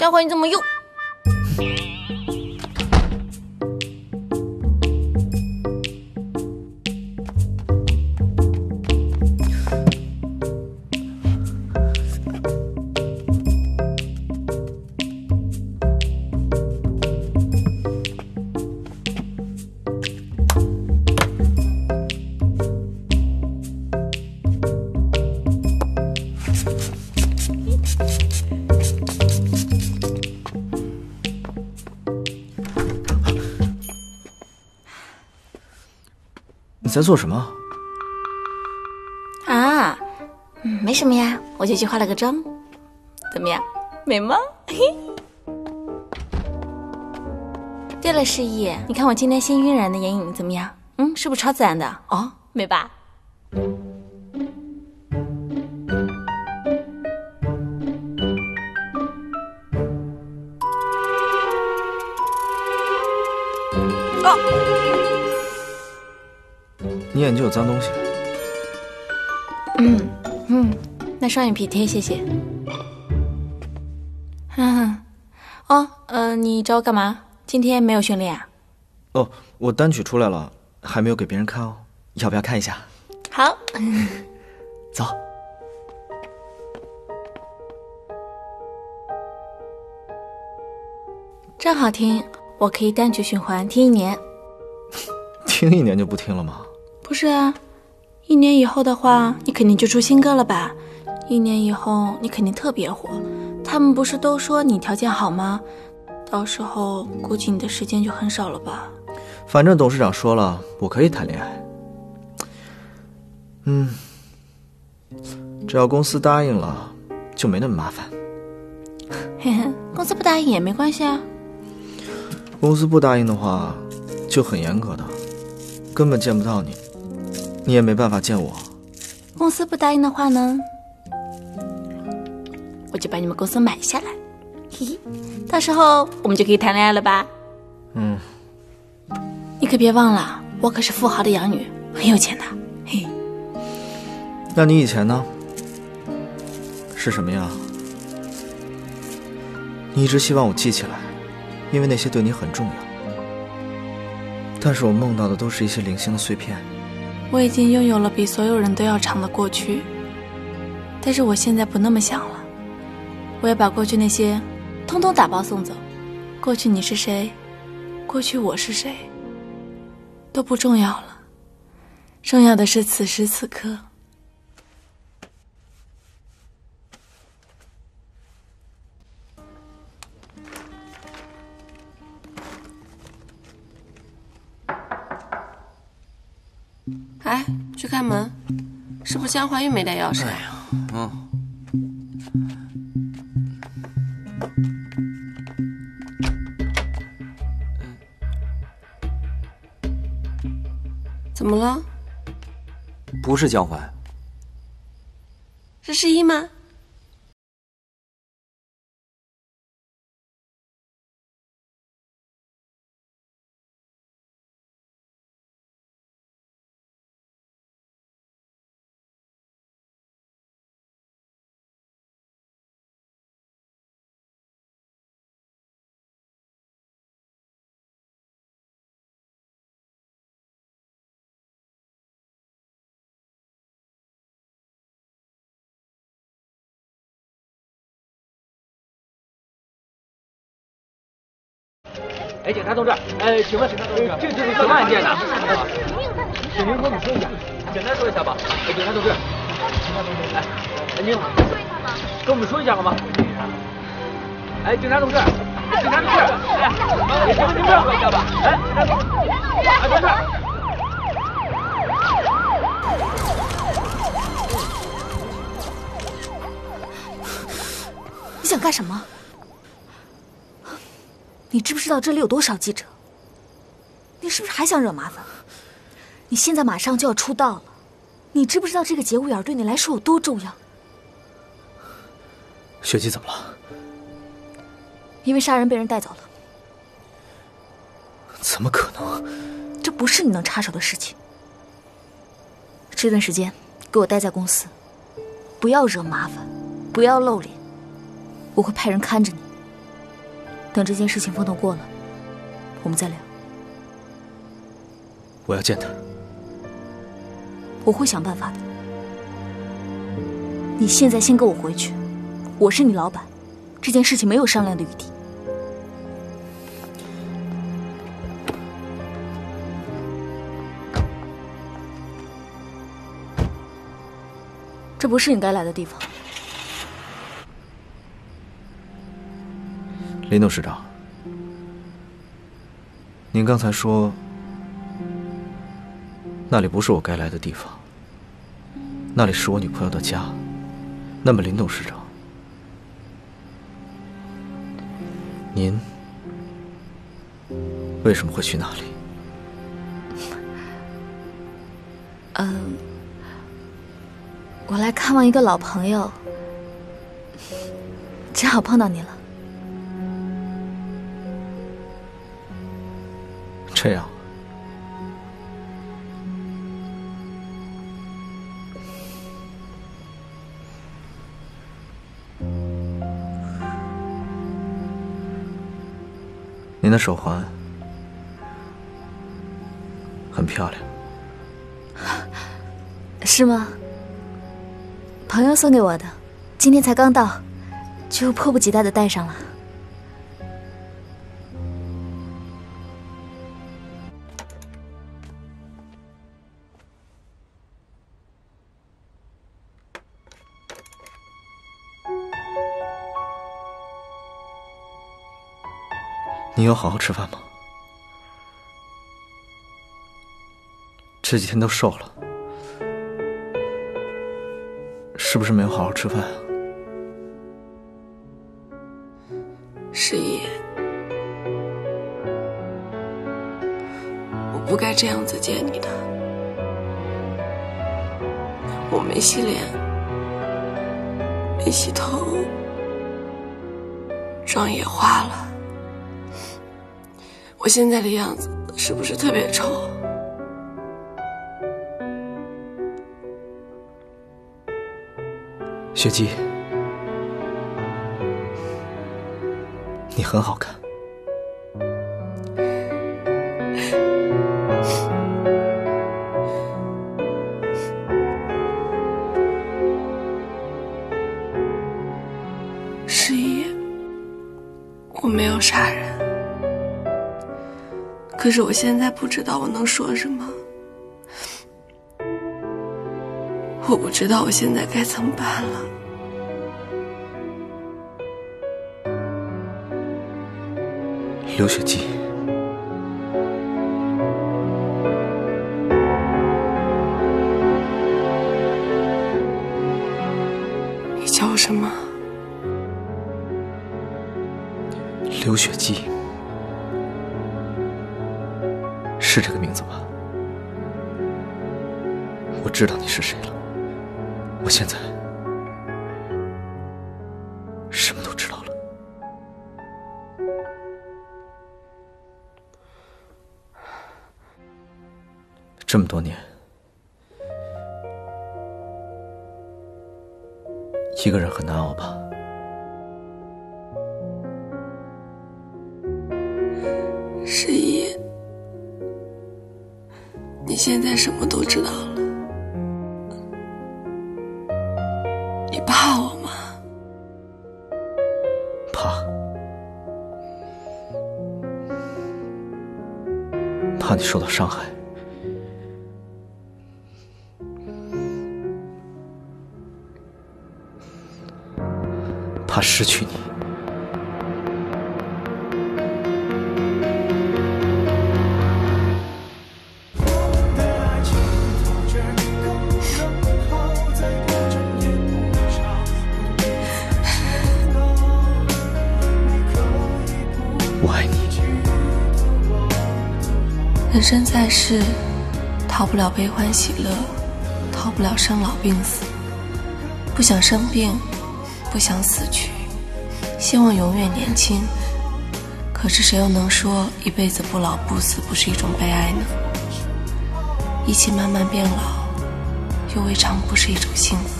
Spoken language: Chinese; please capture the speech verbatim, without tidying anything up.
教会你怎么用。你在做什么？啊，没什么呀，我就去化了个妆，怎么样，美吗？对了，诗意，你看我今天新晕染的眼影怎么样？嗯，是不是超自然的？哦，美吧？哦。 你眼睛有脏东西。嗯嗯，那双眼皮贴谢谢。嗯，哦，呃，你找我干嘛？今天没有训练啊？哦，我单曲出来了，还没有给别人看哦，要不要看一下？好，走。 正好听，我可以单曲循环听一年。听一年就不听了吗？ 不是啊，一年以后的话，你肯定就出新歌了吧？一年以后你肯定特别火。他们不是都说你条件好吗？到时候估计你的时间就很少了吧？反正董事长说了，我可以谈恋爱。嗯，只要公司答应了，就没那么麻烦。嘿嘿，公司不答应也没关系啊。公司不答应的话，就很严格的，根本见不到你。 你也没办法见我。公司不答应的话呢，我就把你们公司买下来，嘿嘿，到时候我们就可以谈恋爱了吧？嗯。你可别忘了，我可是富豪的养女，很有钱的，嘿。那你以前呢？是什么样？你一直希望我记起来，因为那些对你很重要。但是我梦到的都是一些零星的碎片。 我已经拥有了比所有人都要长的过去，但是我现在不那么想了。我也把过去那些，通通打包送走。过去你是谁，过去我是谁，都不重要了。重要的是此时此刻。哎，去开门，是不是江怀玉没带钥匙？哎呀，嗯。怎么了？不是江怀，是诗一吗？ 哎，警察同志，呃，请问警察同志，这这是什么案件呢？请您跟我说一下，简单说一下吧。哎，警察同志，警察同志，哎，您好，跟我们说一下好吗？哎，警察同志，警察同志，哎，你跟您说一下吧。哎，警察同志，哎，同志。 你想干什么？ 你知不知道这里有多少记者？你是不是还想惹麻烦？你现在马上就要出道了，你知不知道这个节骨眼对你来说有多重要？雪姬怎么了？因为杀人被人带走了。怎么可能？这不是你能插手的事情。这段时间给我待在公司，不要惹麻烦，不要露脸，我会派人看着你。等这件事情风头过了，我们再聊。我要见他。我会想办法的。你现在先跟我回去，我是你老板，这件事情没有商量的余地。 这不是你该来的地方，林董事长。您刚才说那里不是我该来的地方，那里是我女朋友的家。那么，林董事长，您为什么会去那里？嗯。 我来看望一个老朋友，正好碰到你了。这样，您的手环很漂亮，是吗？ 朋友送给我的，今天才刚到，就迫不及待的戴上了。你有好好吃饭吗？这几天都瘦了。 是不是没有好好吃饭啊？十一，我不该这样子见你的，我没洗脸，没洗头，妆也花了，我现在的样子是不是特别丑？ 雪姬，你很好看。十一，我没有杀人，可是我现在不知道我能说什么，我不知道我现在该怎么办了。 刘雪姬，你叫我什么？刘雪姬，是这个名字吧？我知道你是谁了。我现在什么都知道。 这么多年，一个人很难熬吧？十一，你现在什么都知道了，你怕我吗？怕，怕你受到伤害。 怕失去你，我爱你。人生在世，逃不了悲欢喜乐，逃不了生老病死。不想生病。 不想死去，希望永远年轻。可是谁又能说一辈子不老不死不是一种悲哀呢？一起慢慢变老，又未尝不是一种幸福。